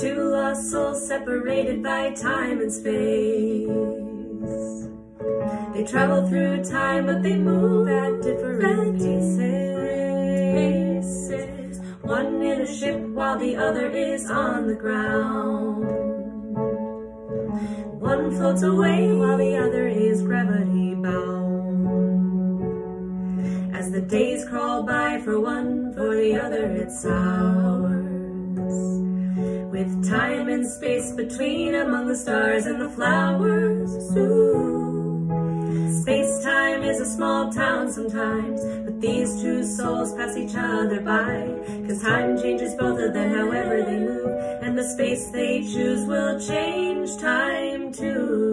Two lost souls separated by time and space. They travel through time, but they move at different paces. One in a ship while the other is on the ground. One floats away while the other is gravity bound. As the days crawl by for one, for the other it's hours. With time and space between, among the stars and the flowers. Ooh. Space-time is a small town sometimes, but these two souls pass each other by, 'cause time changes both of them however they move, and the space they choose will change time too.